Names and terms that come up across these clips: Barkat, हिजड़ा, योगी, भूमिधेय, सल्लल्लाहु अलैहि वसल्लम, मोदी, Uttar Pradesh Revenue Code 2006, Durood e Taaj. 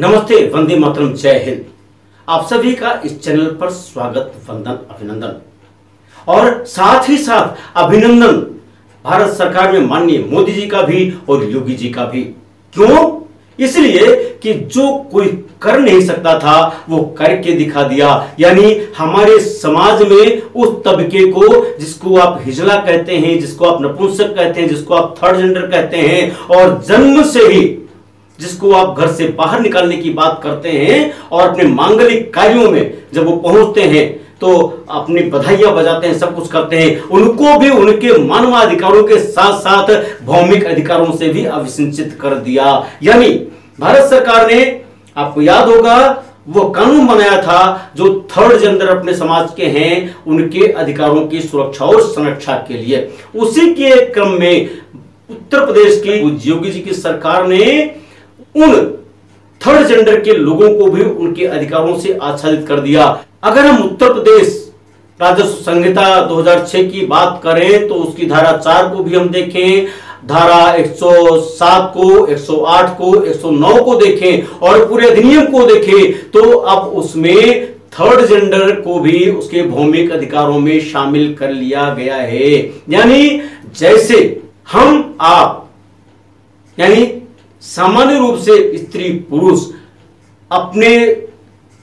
नमस्ते, वंदे मातरम, जय हिंद। आप सभी का इस चैनल पर स्वागत, वंदन, अभिनंदन और साथ ही साथ अभिनंदन भारत सरकार में माननीय मोदी जी का भी और योगी जी का भी। क्यों? इसलिए कि जो कोई कर नहीं सकता था वो करके दिखा दिया। यानी हमारे समाज में उस तबके को जिसको आप हिजड़ा कहते हैं, जिसको आप नपुंसक कहते हैं, जिसको आप थर्ड जेंडर कहते हैं और जन्म से ही जिसको आप घर से बाहर निकालने की बात करते हैं, और अपने मांगलिक कार्यों में जब वो पहुंचते हैं तो अपनी बधाइयां बजाते हैं, सब कुछ करते हैं, उनको भी उनके मानवाधिकारों के साथ साथ भौमिक अधिकारों से भी अभिसिंचित कर दिया। यानी भारत सरकार ने, आपको याद होगा, वो कानून बनाया था जो थर्ड जेंडर अपने समाज के हैं उनके अधिकारों की सुरक्षा और संरक्षा के लिए। उसी के क्रम में उत्तर प्रदेश की योगी जी की सरकार ने उन थर्ड जेंडर के लोगों को भी उनके अधिकारों से आच्छादित कर दिया। अगर हम उत्तर प्रदेश राजस्व संहिता 2006 की बात करें तो उसकी धारा 4 को भी हम देखें, धारा 107 को, 108 को, 109 को देखें और पूरे अधिनियम को देखें तो अब उसमें थर्ड जेंडर को भी उसके भौमिक अधिकारों में शामिल कर लिया गया है। यानी जैसे हम आप, यानी सामान्य रूप से स्त्री पुरुष अपने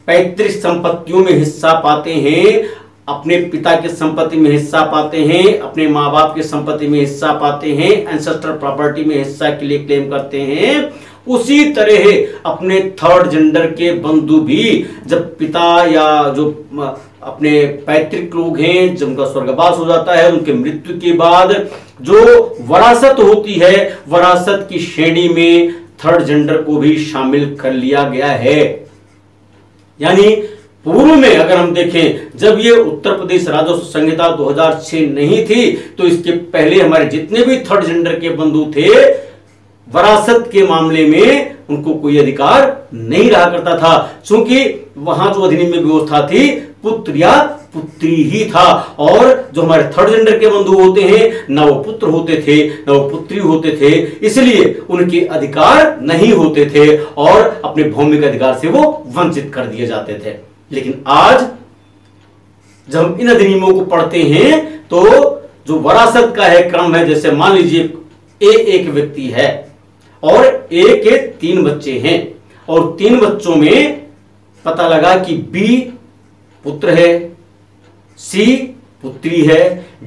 पैतृक संपत्तियों में हिस्सा पाते हैं, अपने पिता के संपत्ति में हिस्सा पाते हैं, अपने माँ बाप के संपत्ति में हिस्सा पाते हैं, एंसेस्टर प्रॉपर्टी में हिस्सा के लिए क्लेम करते हैं, उसी तरह अपने थर्ड जेंडर के बंधु भी जब पिता या जो अपने पैतृक लोग हैं जब उनका स्वर्गवास हो जाता है, उनके मृत्यु के बाद जो वरासत होती है, वरासत की श्रेणी में थर्ड जेंडर को भी शामिल कर लिया गया है। यानी पूर्व में अगर हम देखें, जब ये उत्तर प्रदेश राजस्व संहिता 2006 नहीं थी तो इसके पहले हमारे जितने भी थर्ड जेंडर के बंधु थे, वरासत के मामले में उनको कोई अधिकार नहीं रहा करता था, क्योंकि वहां जो अधिनियम में व्यवस्था थी पुत्र या पुत्री ही था। और जो हमारे थर्ड जेंडर के बंधु होते हैं ना वो पुत्र होते थे ना वो पुत्री होते थे, इसलिए उनके अधिकार नहीं होते थे और अपने भौमिक अधिकार से वो वंचित कर दिए जाते थे। लेकिन आज जब हम इन अधिनियमों को पढ़ते हैं तो जो वरासत का है क्रम है, जैसे मान लीजिए एक व्यक्ति है और के 3 बच्चे हैं और 3 बच्चों में पता लगा कि बी पुत्र है, सी पुत्री है,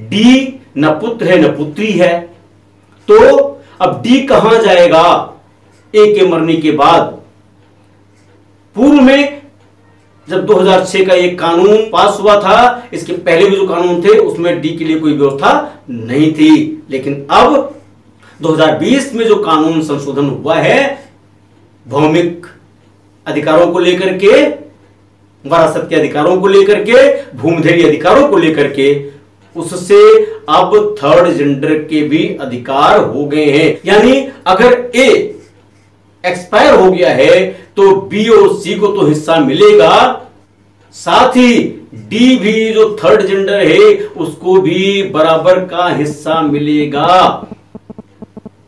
डी न पुत्र है न पुत्री है, तो अब डी कहां जाएगा? ए के मरने के बाद पूर्व में जब 2006 का एक कानून पास हुआ था, इसके पहले भी जो कानून थे उसमें डी के लिए कोई व्यवस्था नहीं थी, लेकिन अब 2020 में जो कानून संशोधन हुआ है भौमिक अधिकारों को लेकर के, वरासत के अधिकारों को लेकर के, भूमिधेय अधिकारों को लेकर के, उससे अब थर्ड जेंडर के भी अधिकार हो गए हैं। यानी अगर ए एक्सपायर हो गया है तो बी और सी को तो हिस्सा मिलेगा, साथ ही डी भी जो थर्ड जेंडर है उसको भी बराबर का हिस्सा मिलेगा,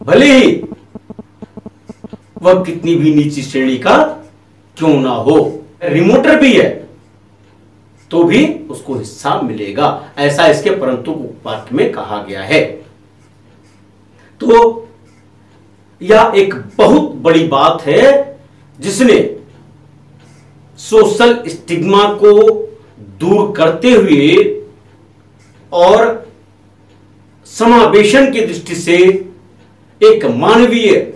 भले ही वह कितनी भी नीची श्रेणी का क्यों ना हो। रिमोटर भी है तो भी उसको हिस्सा मिलेगा, ऐसा इसके परंतु उपवाक्य में कहा गया है। तो यह एक बहुत बड़ी बात है जिसने सोशल स्टिग्मा को दूर करते हुए और समावेशन की दृष्टि से एक मानवीय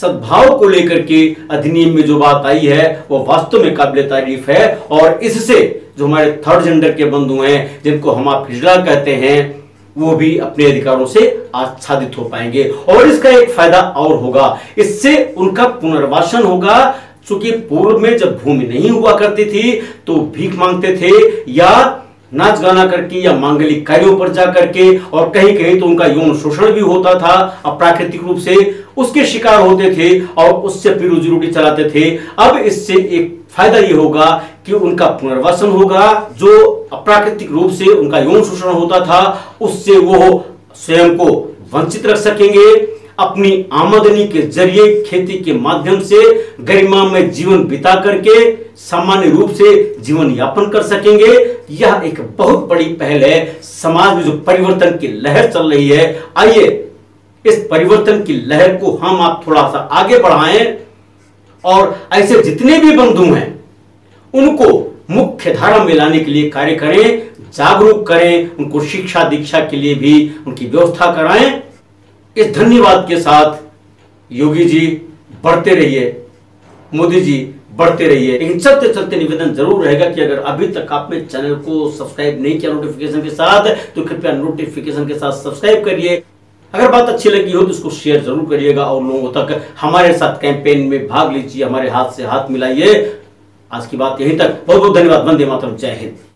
सद्भाव को लेकर के अधिनियम में जो बात आई है वो वास्तव में काबिले तारीफ है। और इससे जो हमारे थर्ड जेंडर के बंधु हैं जिनको हम आप हिजड़ा कहते हैं वो भी अपने अधिकारों से आच्छादित हो पाएंगे और इसका एक फायदा और होगा, इससे उनका पुनर्वासन होगा। चूंकि पूर्व में जब भूमि नहीं हुआ करती थी तो भीख मांगते थे या नाच गाना करके या मांगलिक कार्यों पर जा करके, और कहीं कहीं तो उनका यौन शोषण भी होता था, अप्राकृतिक रूप से उसके शिकार होते थे और उससे फिर रोजी रोटी चलाते थे। अब इससे एक फायदा ये होगा कि उनका पुनर्वासन होगा, जो अप्राकृतिक रूप से उनका यौन शोषण होता था उससे वो स्वयं को वंचित रख सकेंगे। अपनी आमदनी के जरिए खेती के माध्यम से गरिमा में जीवन बिता करके सामान्य रूप से जीवन यापन कर सकेंगे। यह एक बहुत बड़ी पहल है। समाज में जो परिवर्तन की लहर चल रही है, आइए इस परिवर्तन की लहर को हम आप थोड़ा सा आगे बढ़ाएं और ऐसे जितने भी बंधु हैं उनको मुख्य धारा में लाने के लिए कार्य करें, जागरूक करें, उनको शिक्षा दीक्षा के लिए भी उनकी व्यवस्था कराएं। इस धन्यवाद के साथ योगी जी बढ़ते रहिए, मोदी जी बढ़ते रहिए। लेकिन चलते चलते निवेदन जरूर रहेगा कि अगर अभी तक आपने चैनल को सब्सक्राइब नहीं किया नोटिफिकेशन के साथ, तो कृपया नोटिफिकेशन के साथ सब्सक्राइब करिए। अगर बात अच्छी लगी हो तो इसको शेयर जरूर करिएगा और लोगों तक हमारे साथ कैंपेन में भाग लीजिए, हमारे हाथ से हाथ मिलाइए। आज की बात यहीं तक। बहुत बहुत धन्यवाद। वंदे मातरम। जय हिंद।